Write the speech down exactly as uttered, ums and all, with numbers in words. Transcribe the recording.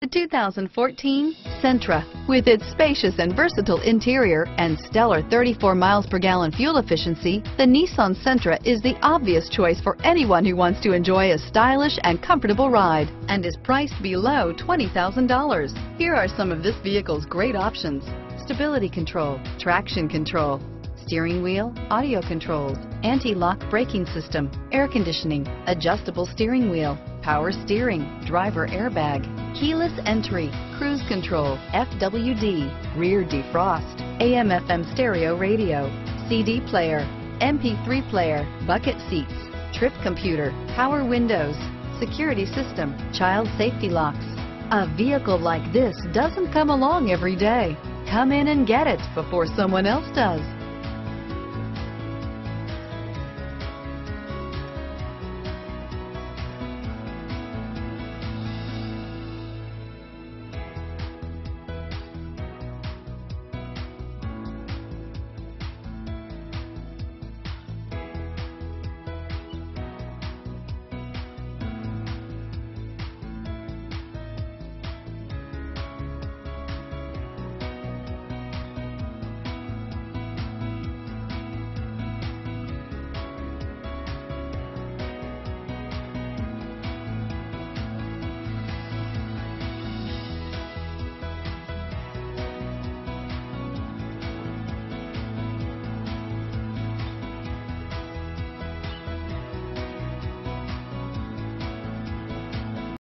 The two thousand fourteen Sentra. With its spacious and versatile interior and stellar thirty-four miles per gallon fuel efficiency, the Nissan Sentra is the obvious choice for anyone who wants to enjoy a stylish and comfortable ride and is priced below twenty thousand dollars. Here are some of this vehicle's great options: stability control, traction control, steering wheel audio controls, anti-lock braking system, air conditioning, adjustable steering wheel, power steering, driver airbag, keyless entry, cruise control, F W D, rear defrost, A M F M stereo radio, C D player, M P three player, bucket seats, trip computer, power windows, security system, child safety locks. A vehicle like this doesn't come along every day. Come in and get it before someone else does.